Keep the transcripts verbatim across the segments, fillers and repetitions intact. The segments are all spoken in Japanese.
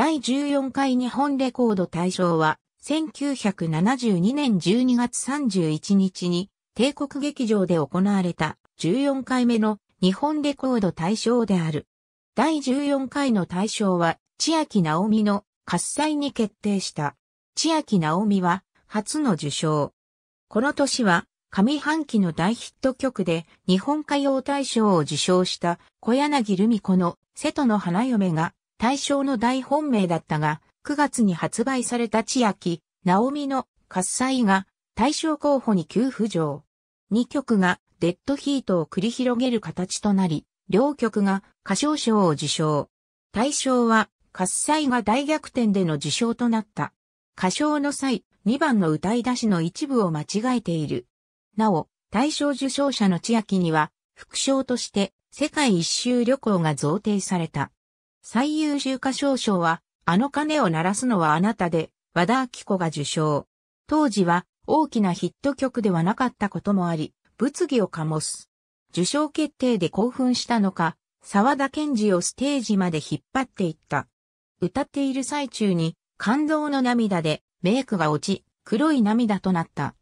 だいじゅうよんかい日本レコード大賞は、せんきゅうひゃくななじゅうにねんじゅうにがつさんじゅういちにちに、帝国劇場で行われたじゅうよんかいめの日本レコード大賞である。だいじゅうよんかいの大賞は、千秋直美の喝采に決定した。千秋直美は、初の受賞。この年は、上半期の大ヒット曲で日本歌謡大賞を受賞した小柳ルミ子の瀬戸の花嫁が大賞の大本命だったが、くがつに発売された千秋直美の喝采が大賞候補に急浮上。にきょくがデッドヒートを繰り広げる形となり、両曲が歌唱賞を受賞。大賞は喝采が大逆転での受賞となった。歌唱の際、にばんの歌い出しの一部を間違えている。なお、大賞受賞者の千秋には、副賞として世界一周旅行が贈呈された。最優秀歌唱賞は、あの鐘を鳴らすのはあなたで、和田アキ子が受賞。当時は大きなヒット曲ではなかったこともあり、物議を醸す。受賞決定で興奮したのか、沢田研二をステージまで引っ張っていった。歌っている最中に、感動の涙でメイクが落ち、黒い涙となった。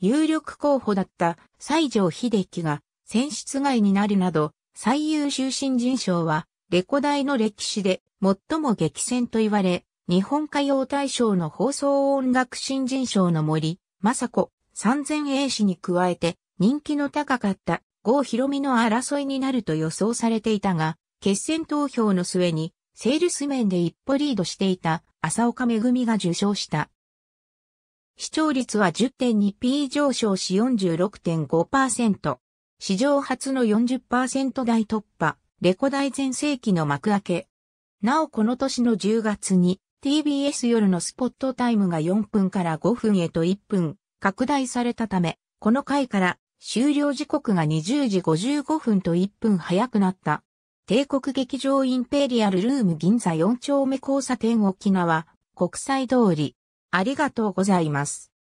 有力候補だった西城秀樹が選出外になるなど、最優秀新人賞はレコ大の歴史で最も激戦と言われ、日本歌謡大賞の放送音楽新人賞の森昌子、三千栄氏に加えて人気の高かった郷ひろみの争いになると予想されていたが、決選投票の末にセールス面で一歩リードしていた浅丘めぐみが受賞した。視聴率は じゅってんにピー 上昇し よんじゅうろくてんごパーセント。史上初の よんじゅっパーセント 台突破、レコ大全盛期の幕開け。なおこの年のじゅうがつに ティービーエス 夜のスポットタイムがよんぷんからごふんへといっぷん拡大されたため、この回から終了時刻がにじゅうじごじゅうごふんといっぷん早くなった。帝国劇場インペリアルルーム銀座よんちょうめ交差点沖縄国際通り。ありがとうございます。